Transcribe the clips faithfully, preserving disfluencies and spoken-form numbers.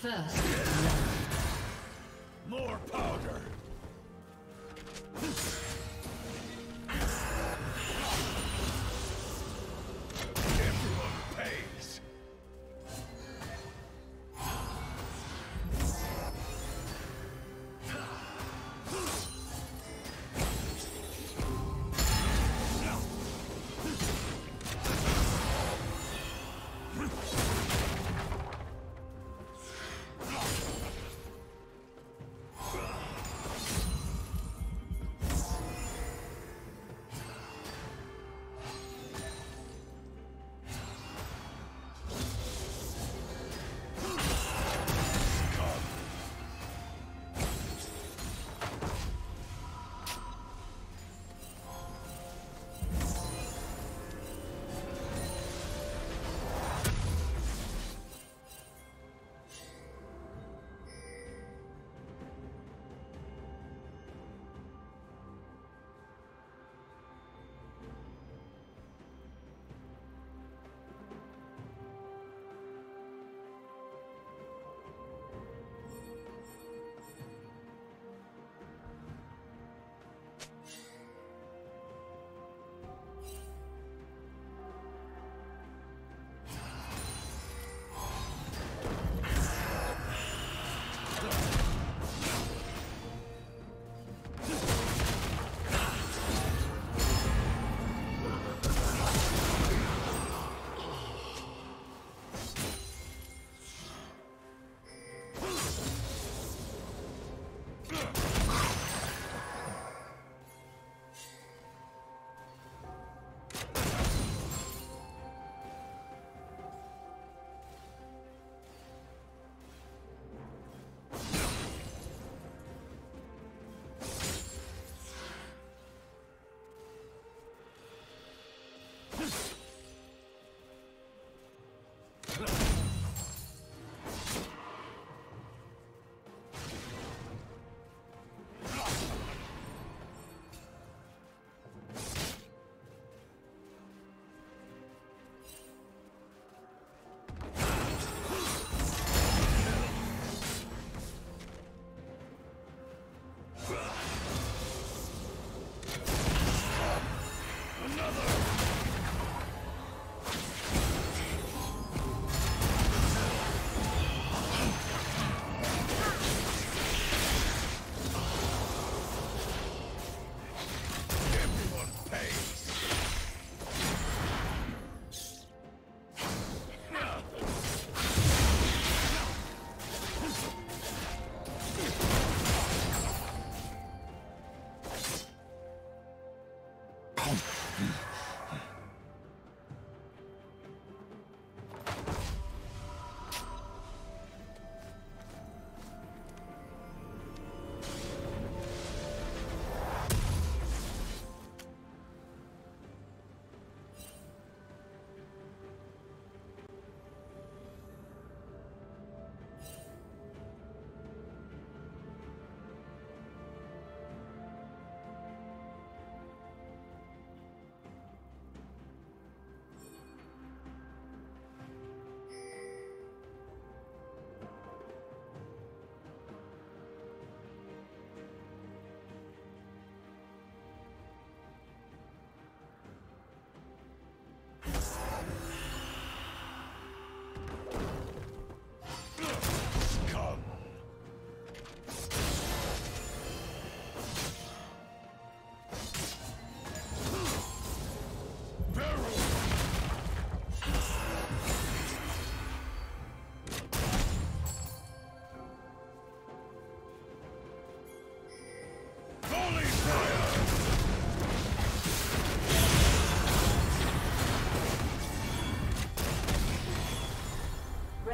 First, more powder.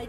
The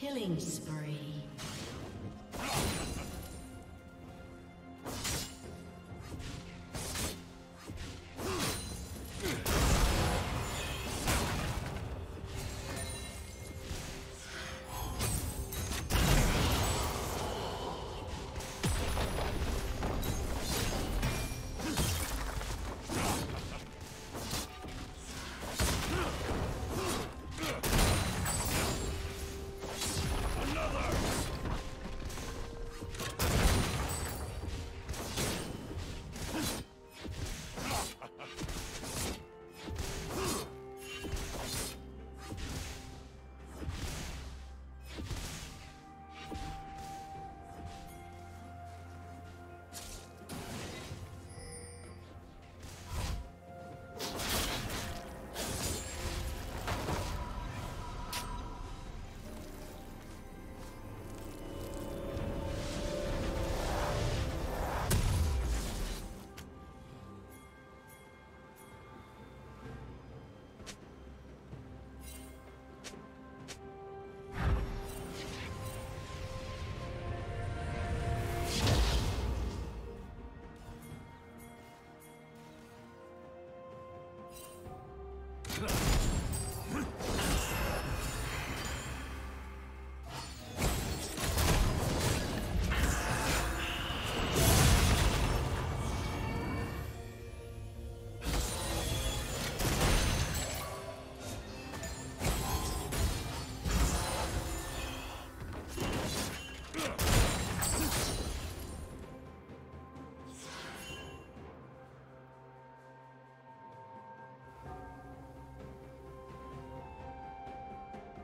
Killing spree.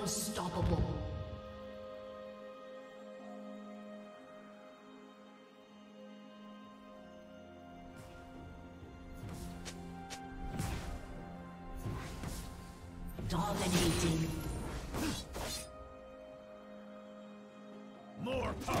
Unstoppable. Dominating. More power.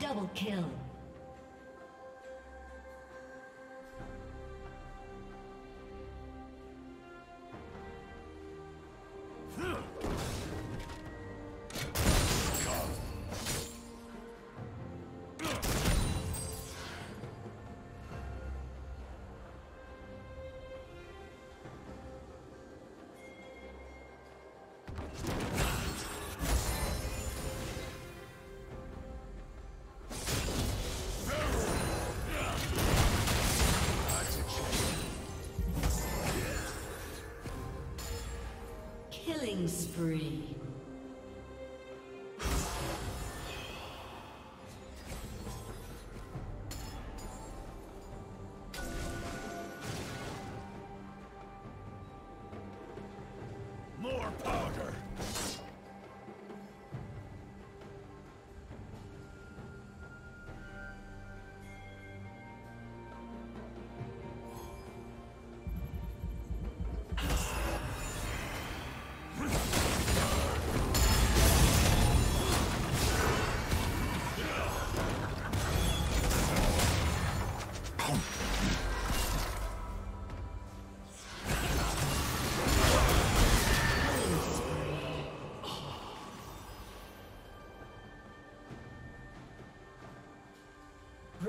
Double kill. Spree. More powder.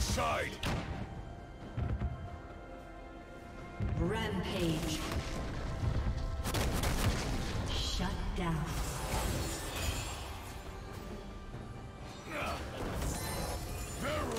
Side. Rampage. Shut down. Barrel.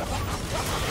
Ha ha ha!